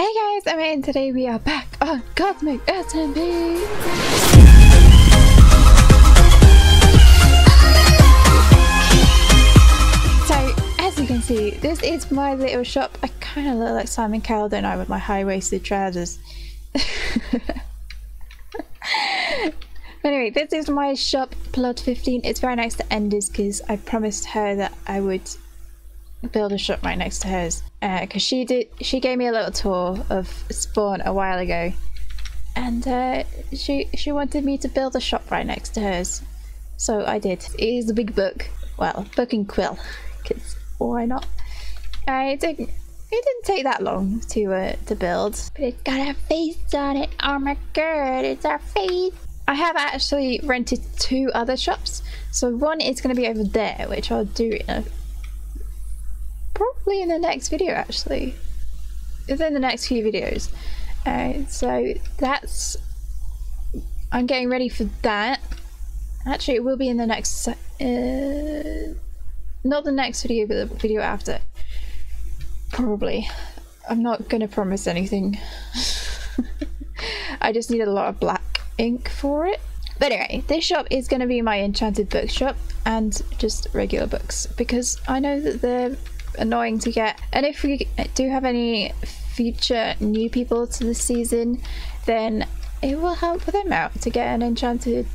Hey guys, I'm Ray and today we are back on Cosmic SMP! See, this is my little shop. I kind of look like Simon Cowell, don't I, with my high-waisted trousers. Anyway, this is my shop, Plot 15. It's very nice to end this because I promised her that I would build a shop right next to hers. Because she gave me a little tour of Spawn a while ago, and she wanted me to build a shop right next to hers, so I did. It is a big book, well, book and quill, because why not? It didn't take that long to build, but it's got our face on it. Oh my god, it's our face! I have actually rented two other shops, so one is going to be over there, which I'll do in probably in the next video. Actually, within the next few videos. So that's, I'm getting ready for that. Actually, it will be in the next. Not the next video, but the video after. Probably. I'm not gonna promise anything. I just need a lot of black ink for it. But anyway, this shop is gonna be my enchanted bookshop and just regular books, because I know that they're annoying to get. And if we do have any future new people to the season, then it will help them out to get an enchanted,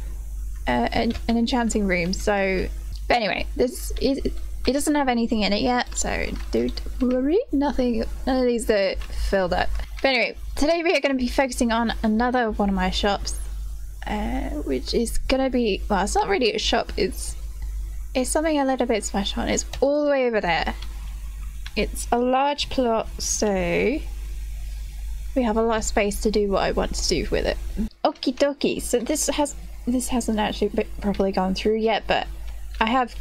an enchanting room. So. But anyway, it doesn't have anything in it yet, so don't worry, none of these are filled up. But anyway, today we are going to be focusing on another one of my shops, which is going to be, well, it's not really a shop, it's something a little bit special, and it's all the way over there. It's a large plot, so we have a lot of space to do what I want to do with it. Okie dokie, so this hasn't actually properly gone through yet, but I have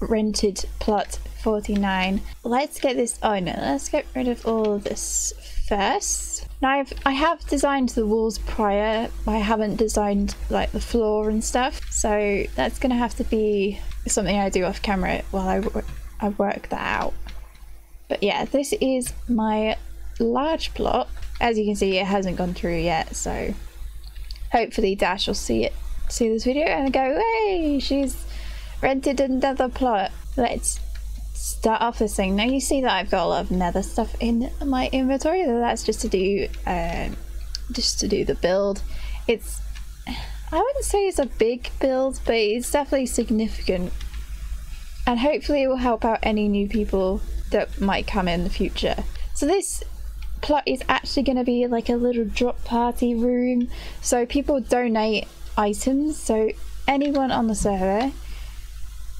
rented plot 49. Let's get this on. Let's get rid of all of this first. Now I have designed the walls prior, but I haven't designed like the floor and stuff. So that's gonna have to be something I do off camera while I work that out. But yeah, this is my large plot. As you can see, it hasn't gone through yet. So hopefully Dash will see this video and go, hey, she's rented another plot. Let's start off this thing. Now you see that I've got a lot of nether stuff in my inventory, so that's just to do the build. It's, I wouldn't say it's a big build, but it's definitely significant, and hopefully it will help out any new people that might come in the future. So this plot is actually going to be like a little drop party room, so people donate items, so anyone on the server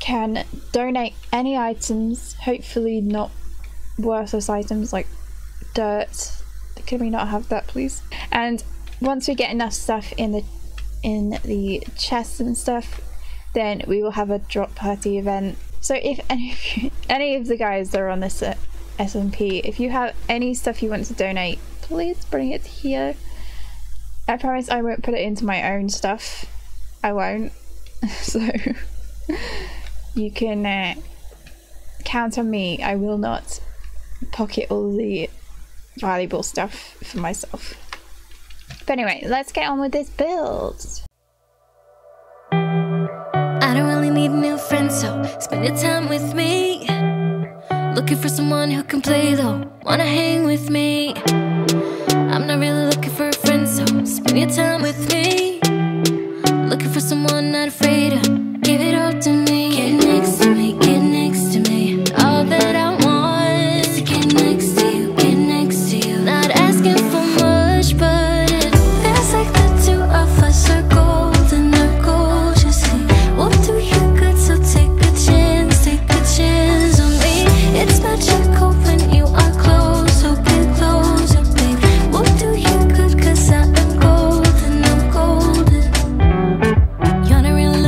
can donate any items, hopefully not worthless items like dirt. Can we not have that, please? And once we get enough stuff in the chests and stuff, then we will have a drop party event. So if any of the guys that are on this SMP, if you have any stuff you want to donate, please bring it here. I promise I won't put it into my own stuff. I won't. So you can count on me. I will not pocket all the valuable stuff for myself. But anyway, let's get on with this build. I don't really need new friends, so spend your time with me. Looking for someone who can play though, wanna hang with me. I'm not really looking for a friend, so spend your time with me. Looking for someone not afraid of, give it all to me. Get next to me, get next to me. All that I want is to get next to you, get next to you. Not asking for much, but it feels like the two of us are gold and they're gorgeously. We'll do you good, so take a chance on me. It's magical when you are close, so get closer. Cause I am golden, I'm golden. You're not really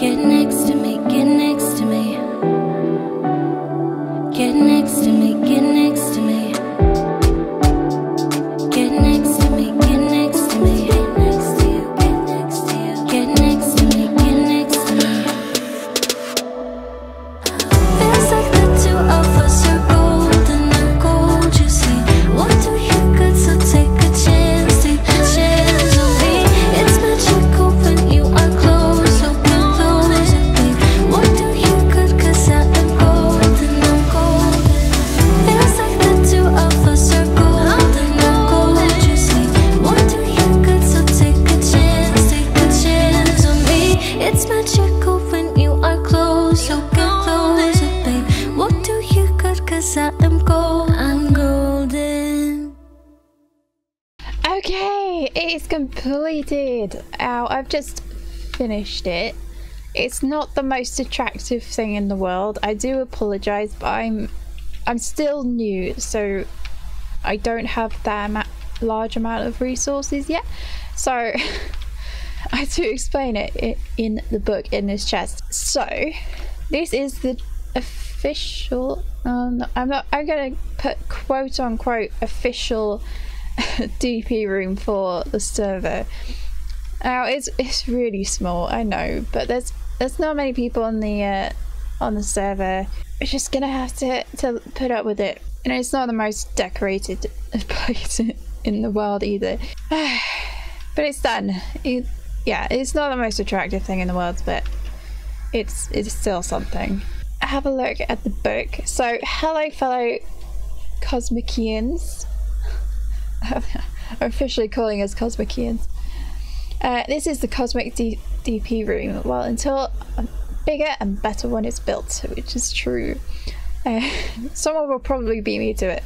Get next to me, get next to me. Get next to me, get next to me. Get next to me, get next to me. Get next to you, get next to you. Get next to me, get next to me. Feels like the two of us are gold and I'm gold, you see. What do you good, so take a chance, take a chance on me. It's magical when you are close, so close to me. What do you good, cause I am gold and I'm gold. Feels like the two of us are gold and I'm gold, you see. What do you good, so take a chance on me. It's magical when you are close, so close to me. What do you good, cause I am gold, I'm golden. Okay, it is completed. Ow, I've just finished it. It's not the most attractive thing in the world. I do apologise, but I'm still new, so I don't have that large amount of resources yet. So I had to explain it in the book in this chest. So this is the official. I'm gonna put quote unquote official DP room for the server. Now it's really small, I know, but there's not many people on the server. We're just gonna have to put up with it, and it's not the most decorated place in the world either. But it's done. Yeah, it's not the most attractive thing in the world, but it's still something. Have a look at the book. So, hello, fellow Cosmicians. I'm officially calling us Cosmicians. This is the Cosmic DP room. Well, until a bigger and better one is built, which is true. Someone will probably beat me to it.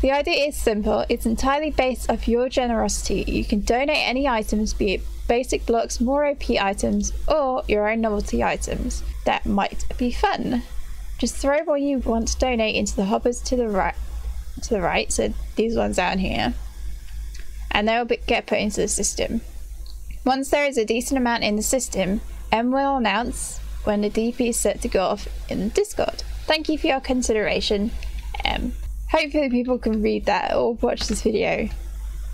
The idea is simple. It's entirely based off your generosity. You can donate any items, be it basic blocks, more OP items, or your own novelty items. That might be fun. Just throw what you want to donate into the hoppers to the right, so these ones down here, and they'll get put into the system. Once there is a decent amount in the system, M will announce when the DP is set to go off in Discord. Thank you for your consideration, M. Hopefully people can read that or watch this video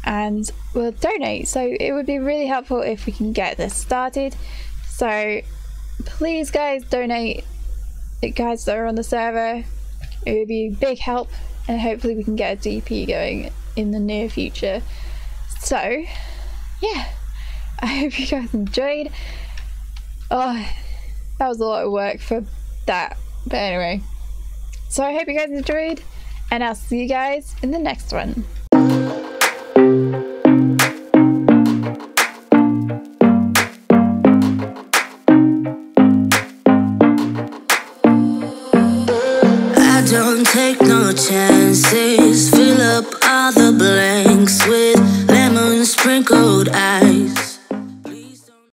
and will donate. So it would be really helpful if we can get this started. So please guys, donate, the guys that are on the server. It would be a big help, and hopefully we can get a DP going in the near future. So yeah, I hope you guys enjoyed. Oh, that was a lot of work for that. But anyway, so I hope you guys enjoyed. And I'll see you guys in the next one.